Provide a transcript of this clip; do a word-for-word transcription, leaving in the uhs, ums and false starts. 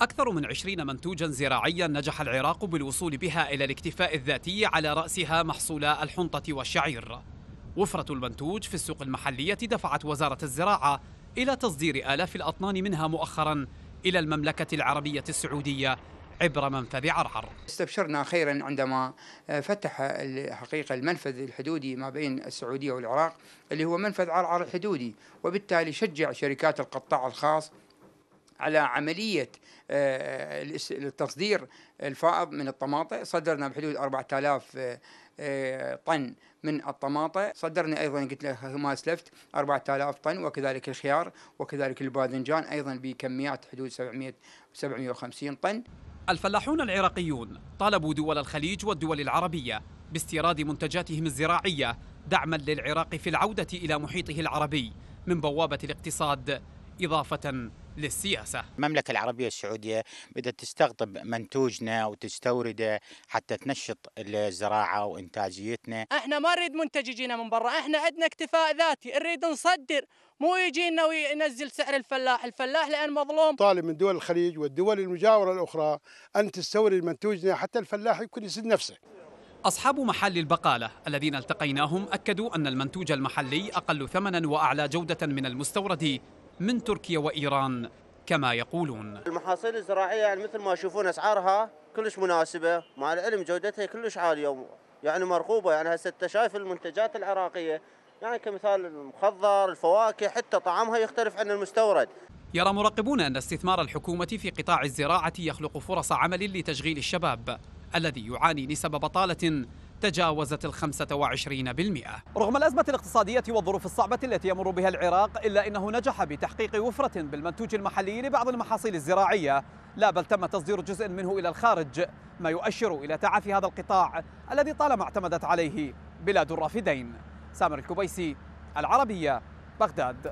أكثر من عشرين منتوجا زراعيا نجح العراق بالوصول بها إلى الاكتفاء الذاتي، على رأسها محصول الحنطة والشعير. وفرة المنتوج في السوق المحلية دفعت وزارة الزراعة إلى تصدير آلاف الأطنان منها مؤخرا إلى المملكة العربية السعودية عبر منفذ عرعر. استبشرنا خيرا عندما فتح الحقيقة المنفذ الحدودي ما بين السعودية والعراق، اللي هو منفذ عرعر الحدودي، وبالتالي شجع شركات القطاع الخاص على عملية التصدير الفائض من الطماطم. صدرنا بحدود أربعة آلاف طن من الطماطم، صدرنا أيضا قلت لك هما لفت أربعة آلاف طن، وكذلك الخيار وكذلك الباذنجان أيضا بكميات حدود سبعمئة وخمسين طن. الفلاحون العراقيون طالبوا دول الخليج والدول العربية باستيراد منتجاتهم الزراعية دعما للعراق في العودة إلى محيطه العربي من بوابة الاقتصاد إضافة للسياسة. المملكة العربية السعودية بدأت تستقطب منتوجنا وتستورده حتى تنشط الزراعة وإنتاجيتنا. احنا ما نريد منتج يجينا من برا، احنا عندنا اكتفاء ذاتي، نريد نصدر، مو يجينا وينزل سعر الفلاح، الفلاح لأن مظلوم. طالب من دول الخليج والدول المجاورة الأخرى أن تستورد منتوجنا حتى الفلاح يكون يسد نفسه. أصحاب محل البقالة الذين التقيناهم أكدوا أن المنتوج المحلي أقل ثمنا وأعلى جودة من المستورد من تركيا وإيران كما يقولون. المحاصيل الزراعية يعني مثل ما يشوفون أسعارها كلش مناسبة، مع العلم جودتها كلش عالية يعني مرغوبة. يعني هسه أنت شايف المنتجات العراقية يعني كمثال المخضر، الفواكه، حتى طعمها يختلف عن المستورد. يرى مراقبون أن استثمار الحكومة في قطاع الزراعة يخلق فرص عمل لتشغيل الشباب الذي يعاني نسب بطالة تجاوزت الخمسة وعشرين بالمئة. رغم الأزمة الاقتصادية والظروف الصعبة التي يمر بها العراق، إلا أنه نجح بتحقيق وفرة بالمنتوج المحلي لبعض المحاصيل الزراعية، لا بل تم تصدير جزء منه إلى الخارج، ما يؤشر إلى تعافي هذا القطاع الذي طالما اعتمدت عليه بلاد الرافدين. سامر الكبيسي، العربية، بغداد.